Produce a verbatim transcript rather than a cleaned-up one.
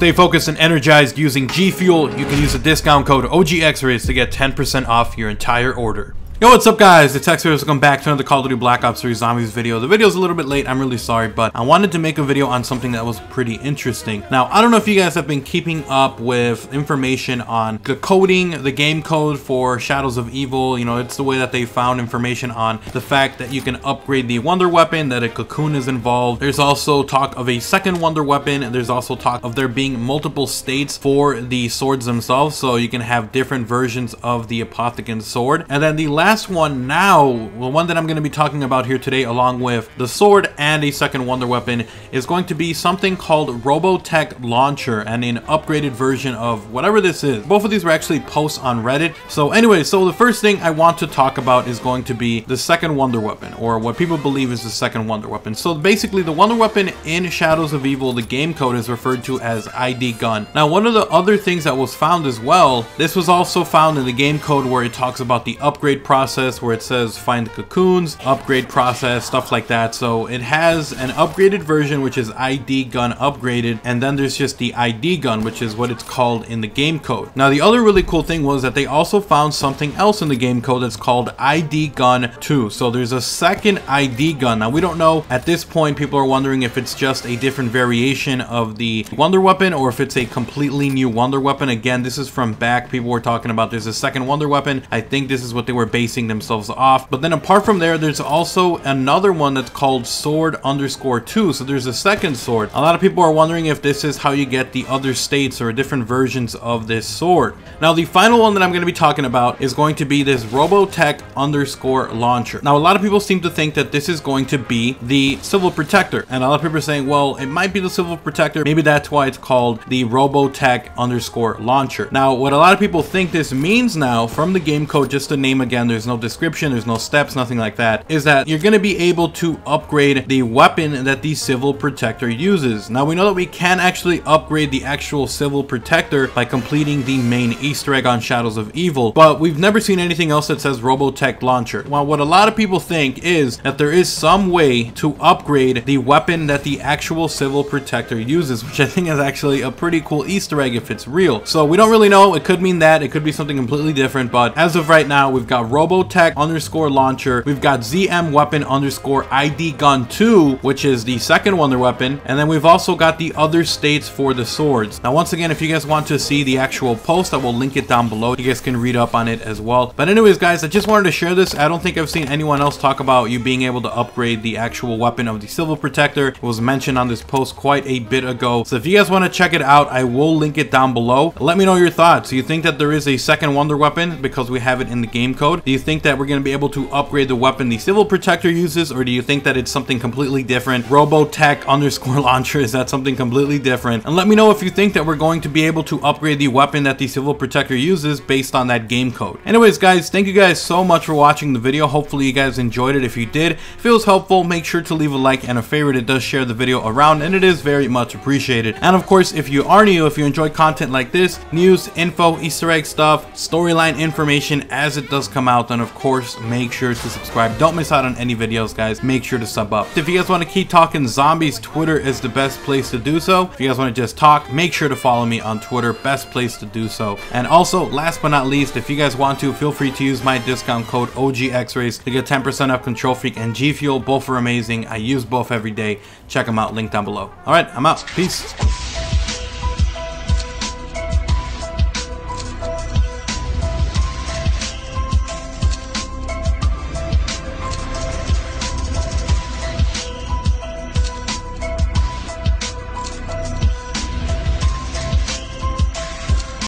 Stay focused and energized using G Fuel. You can use the discount code O G X RAYZ to get ten percent off your entire order. Yo, what's up guys? It's X RAYZ. Welcome back to another Call of Duty Black Ops three Zombies video. The video's a little bit late, I'm really sorry, but I wanted to make a video on something that was pretty interesting. Now, I don't know if you guys have been keeping up with information on the coding, the game code for Shadows of Evil. You know, it's the way that they found information on the fact that you can upgrade the Wonder Weapon, that a cocoon is involved. There's also talk of a second Wonder Weapon, and there's also talk of there being multiple states for the swords themselves, so you can have different versions of the Apothecan sword. And then the last Last one now, the one that I'm going to be talking about here today, along with the sword and a second wonder weapon, is going to be something called Robotech Launcher and an upgraded version of whatever this is. Both of these were actually posts on Reddit. So anyway, so the first thing I want to talk about is going to be the second wonder weapon, or what people believe is the second wonder weapon. So basically, the wonder weapon in Shadows of Evil, the game code, is referred to as I D Gun. Now, one of the other things that was found as well, this was also found in the game code where it talks about the upgrade process. Process where it says find the cocoons, upgrade process, stuff like that. So it has an upgraded version, which is I D Gun upgraded, and then there's just the I D Gun, which is what it's called in the game code. Now, the other really cool thing was that they also found something else in the game code that's called I D Gun two. So there's a second I D Gun. Now, we don't know at this point, people are wondering if it's just a different variation of the Wonder Weapon or if it's a completely new Wonder Weapon. Again, this is from back, people were talking about there's a second Wonder Weapon. I think this is what they were basing themselves off. But then apart from there, there's also another one that's called sword underscore two. So there's a second sword. A lot of people are wondering if this is how you get the other states or different versions of this sword. Now, the final one that I'm going to be talking about is going to be this Robotech underscore launcher. Now, a lot of people seem to think that this is going to be the Civil Protector, and a lot of people are saying, well, it might be the Civil Protector, maybe that's why it's called the Robotech underscore launcher. Now, what a lot of people think this means now from the game code, just the name again, there's There's no description, there's no steps, nothing like that, is that you're going to be able to upgrade the weapon that the Civil Protector uses. Now, we know that we can actually upgrade the actual Civil Protector by completing the main Easter egg on Shadows of Evil, but we've never seen anything else that says Robotech Launcher. Well, what a lot of people think is that there is some way to upgrade the weapon that the actual Civil Protector uses, which I think is actually a pretty cool Easter egg if it's real. So we don't really know. It could mean that. It could be something completely different, but as of right now, we've got Robotech Robotech underscore launcher, we've got Z M weapon underscore I D gun two, which is the second wonder weapon, and then we've also got the other states for the swords. Now, once again, if you guys want to see the actual post, I will link it down below. You guys can read up on it as well. But anyways guys, I just wanted to share this. I don't think I've seen anyone else talk about you being able to upgrade the actual weapon of the Civil Protector. It was mentioned on this post quite a bit ago, so if you guys want to check it out, I will link it down below. Let me know your thoughts. Do you think that there is a second wonder weapon because we have it in the game code? Do you think that we're going to be able to upgrade the weapon the Civil Protector uses, or do you think that it's something completely different? Robotech underscore launcher, is that something completely different? And let me know if you think that we're going to be able to upgrade the weapon that the Civil Protector uses based on that game code. Anyways guys, thank you guys so much for watching the video. Hopefully you guys enjoyed it. If you did, if it was helpful, make sure to leave a like and a favorite. It does share the video around and it is very much appreciated. And of course, if you are new, if you enjoy content like this, news, info, Easter egg stuff, storyline information as it does come out, then of course make sure to subscribe. Don't miss out on any videos guys, make sure to sub up. If you guys want to keep talking zombies, Twitter is the best place to do so. If you guys want to just talk, make sure to follow me on Twitter, best place to do so. And also, last but not least, if you guys want to, feel free to use my discount code O G X RAYZ to get ten percent off Control Freak and G Fuel. Both are amazing, I use both every day. Check them out, link down below. All right, I'm out, peace.